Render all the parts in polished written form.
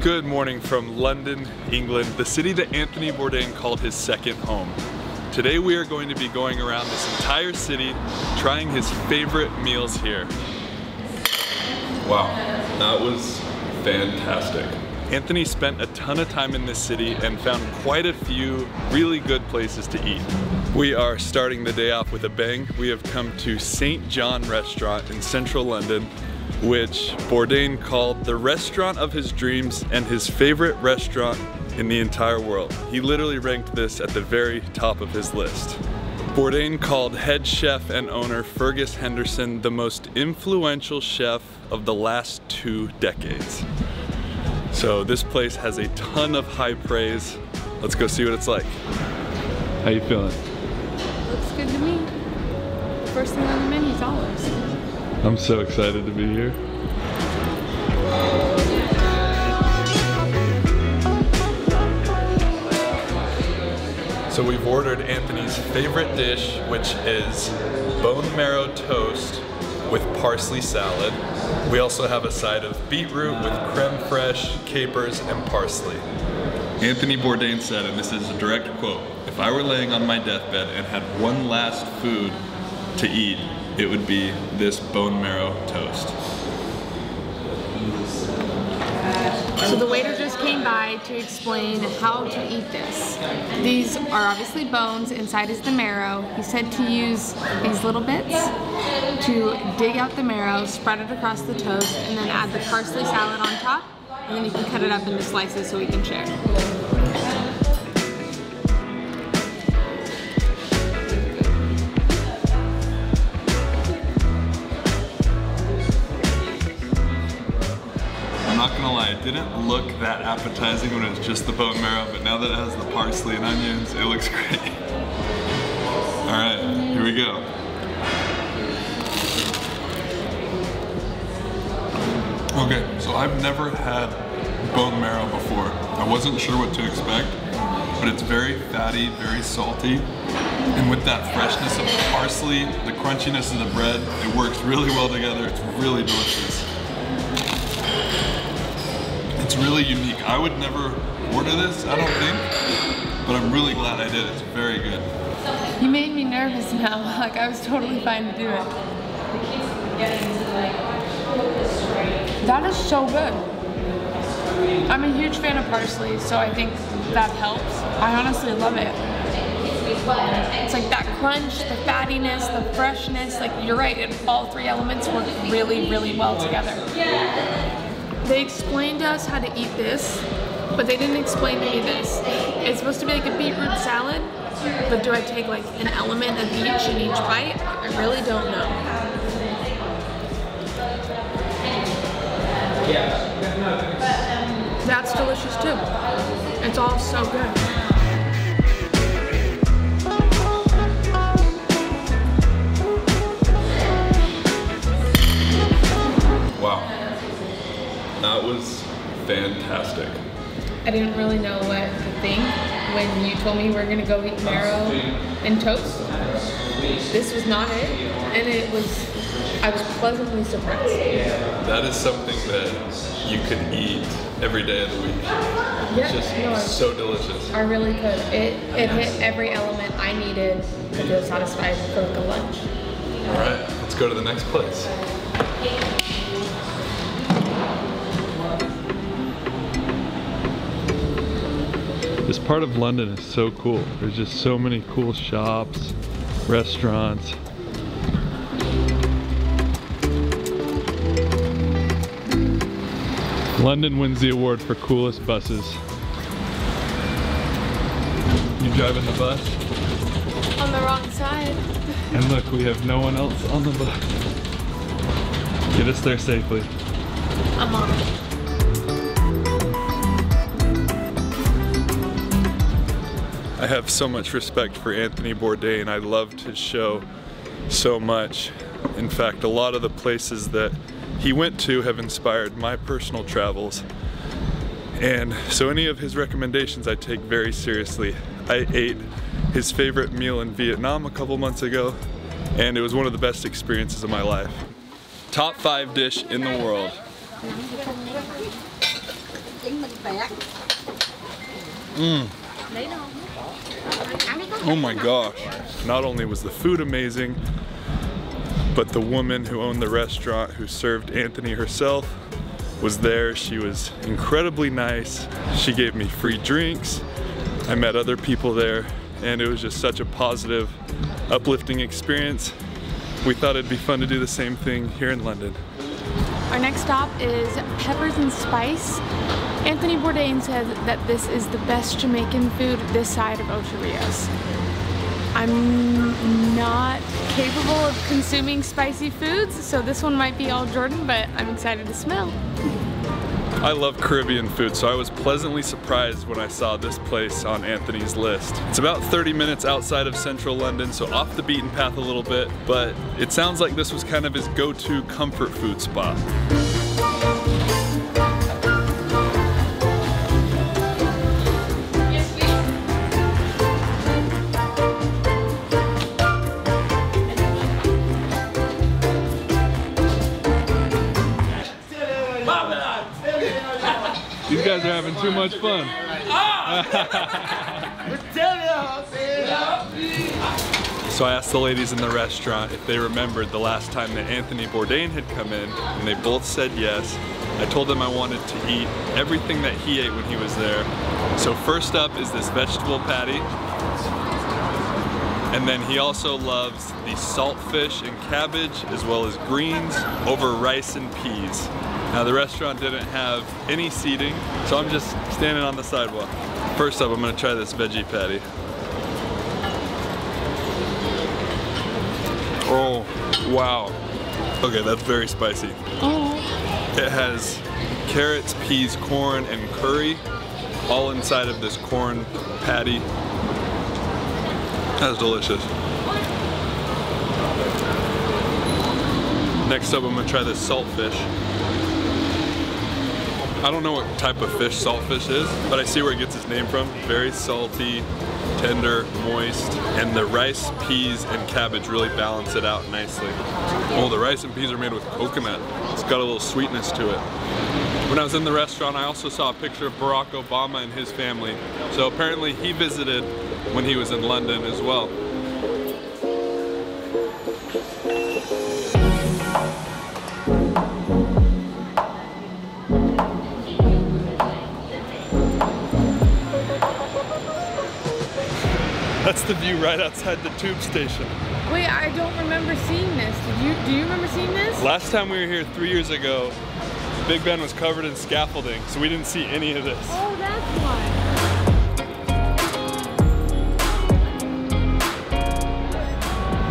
Good morning from London, England, the city that Anthony Bourdain called his second home. Today we are going to be going around this entire city, trying his favorite meals here. Wow, that was fantastic. Anthony spent a ton of time in this city and found quite a few really good places to eat. We are starting the day off with a bang. We have come to St. John Restaurant in central London, which Bourdain called the restaurant of his dreams and his favorite restaurant in the entire world. He literally ranked this at the very top of his list. Bourdain called head chef and owner Fergus Henderson the most influential chef of the last 2 decades. So this place has a ton of high praise. Let's go see what it's like. How you feeling? Looks good to me. First thing on the menu is olives. I'm so excited to be here. So we've ordered Anthony's favorite dish, which is bone marrow toast with parsley salad. We also have a side of beetroot with creme fraiche, capers, and parsley. Anthony Bourdain said, and this is a direct quote, "If I were laying on my deathbed and had one last food to eat, it would be this bone marrow toast." So the waiter just came by to explain how to eat this. These are obviously bones, inside is the marrow. He said to use these little bits to dig out the marrow, spread it across the toast, and then add the parsley salad on top, and then you can cut it up into slices so we can share. It didn't look that appetizing when it was just the bone marrow, but now that it has the parsley and onions, it looks great. All right, here we go. Okay, so I've never had bone marrow before. I wasn't sure what to expect, but it's very fatty, very salty, and with that freshness of the parsley, the crunchiness of the bread, it works really well together. It's really delicious. It's really unique. I would never order this, I don't think, but I'm really glad I did. It's very good. You made me nervous now. Like, I was totally fine to do it. That is so good. I'm a huge fan of parsley, so I think that helps. I honestly love it. It's like that crunch, the fattiness, the freshness. Like, you're right, and all 3 elements work really, really well together. They explained to us how to eat this, but they didn't explain to me this. It's supposed to be like a beetroot salad, but do I take like an element of each in each bite? I really don't know. That's delicious too. It's all so good. That was fantastic. I didn't really know what to think when you told me we're gonna go eat marrow and toast. This was not it, and I was pleasantly surprised. That is something that you could eat every day of the week. It's just so delicious. I really could. It hit every element I needed to feel satisfied for like a lunch. All right, let's go to the next place. This part of London is so cool. There's just so many cool shops, restaurants. London wins the award for coolest buses. You driving the bus? On the wrong side. And look, we have no one else on the bus. Get us there safely. I'm on it. I have so much respect for Anthony Bourdain. I loved his show so much. In fact, a lot of the places that he went to have inspired my personal travels. And so any of his recommendations I take very seriously. I ate his favorite meal in Vietnam a couple months ago, and it was one of the best experiences of my life. Top 5 dish in the world. chính mình vẽ. Oh my gosh, not only was the food amazing, but the woman who owned the restaurant, who served Anthony herself, was there. She was incredibly nice. She gave me free drinks. I met other people there, and it was just such a positive, uplifting experience. We thought it'd be fun to do the same thing here in London. Our next stop is Peppers and Spice. Anthony Bourdain says that this is the best Jamaican food this side of Ocho Rios. I'm not capable of consuming spicy foods, so this one might be all Jordan, but I'm excited to smell. I love Caribbean food, so I was pleasantly surprised when I saw this place on Anthony's list. It's about 30 minutes outside of central London, so off the beaten path a little bit, but it sounds like this was kind of his go-to comfort food spot. These guys are having too much fun. So I asked the ladies in the restaurant if they remembered the last time that Anthony Bourdain had come in, and they both said yes. I told them I wanted to eat everything that he ate when he was there. So first up is this vegetable patty. And then he also loves the saltfish and cabbage, as well as greens over rice and peas. Now the restaurant didn't have any seating, so I'm just standing on the sidewalk. First up, I'm gonna try this veggie patty. Oh, wow. Okay, that's very spicy. It has carrots, peas, corn, and curry, all inside of this corn patty. That's delicious. Next up, I'm gonna try this saltfish. I don't know what type of fish saltfish is, but I see where it gets its name from. Very salty, tender, moist, and the rice, peas, and cabbage really balance it out nicely. Oh, the rice and peas are made with coconut. It's got a little sweetness to it. When I was in the restaurant, I also saw a picture of Barack Obama and his family. So apparently he visited when he was in London as well. That's the view right outside the tube station. Wait, I don't remember seeing this. Do you remember seeing this? Last time we were here 3 years ago, Big Ben was covered in scaffolding, so we didn't see any of this. Oh, that's why.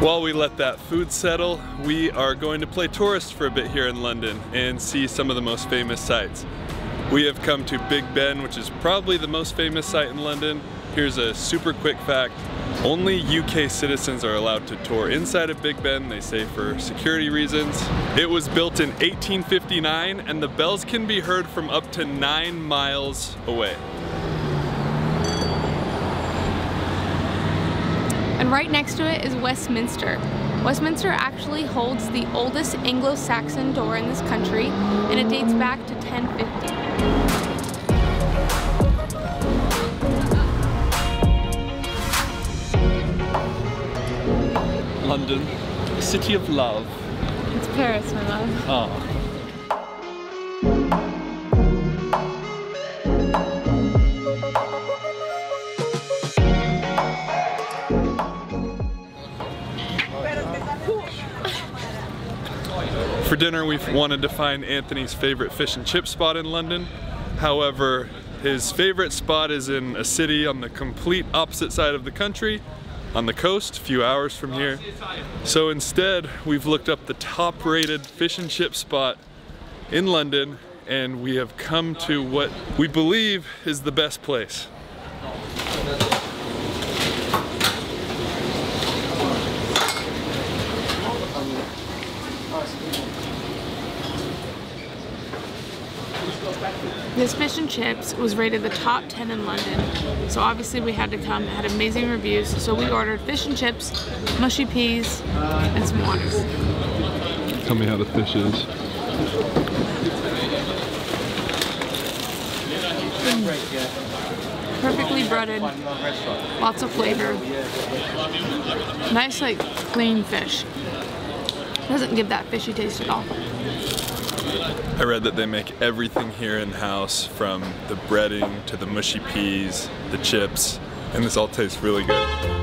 While we let that food settle, we are going to play tourist for a bit here in London and see some of the most famous sights. We have come to Big Ben, which is probably the most famous site in London. Here's a super quick fact. Only UK citizens are allowed to tour inside of Big Ben, they say for security reasons. It was built in 1859, and the bells can be heard from up to 9 miles away. And right next to it is Westminster. Westminster actually holds the oldest Anglo-Saxon door in this country, and it dates back to 1050. London, city of love. It's Paris, my love. Oh. For dinner, we wanted to find Anthony's favorite fish and chip spot in London. However, his favorite spot is in a city on the complete opposite side of the country, on the coast, a few hours from here. So instead, we've looked up the top rated fish and chip spot in London, and we have come to what we believe is the best place. This fish and chips was rated the top 10 in London, so obviously we had to come. It had amazing reviews, so we ordered fish and chips, mushy peas, and some waters. Tell me how the fish is. right here. Perfectly breaded. Lots of flavor. Nice, like, clean fish. Doesn't give that fishy taste at all. I read that they make everything here in-house, from the breading to the mushy peas, the chips, and this all tastes really good.